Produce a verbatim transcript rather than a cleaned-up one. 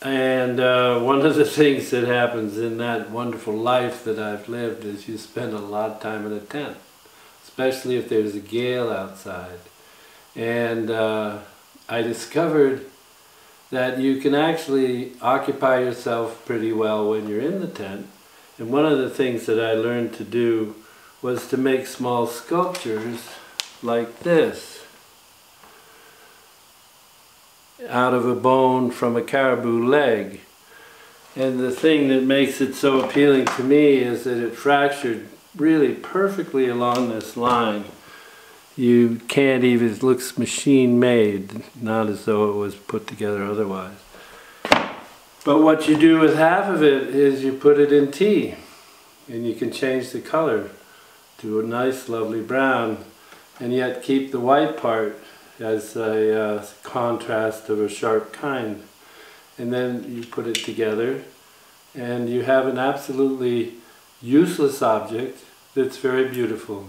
And uh, one of the things that happens in that wonderful life that I've lived is you spend a lot of time in a tent, especially if there's a gale outside. And uh, I discovered that you can actually occupy yourself pretty well when you're in the tent. And one of the things that I learned to do was to make small sculptures like this, out of a bone from a caribou leg. And the thing that makes it so appealing to me is that it fractured really perfectly along this line. You can't even, it looks machine made, not as though it was put together otherwise. But what you do with half of it is you put it in tea, and you can change the color to a nice lovely brown and yet keep the white part as a uh, contrast of a sharp kind. And then you put it together and you have an absolutely useless object that's very beautiful.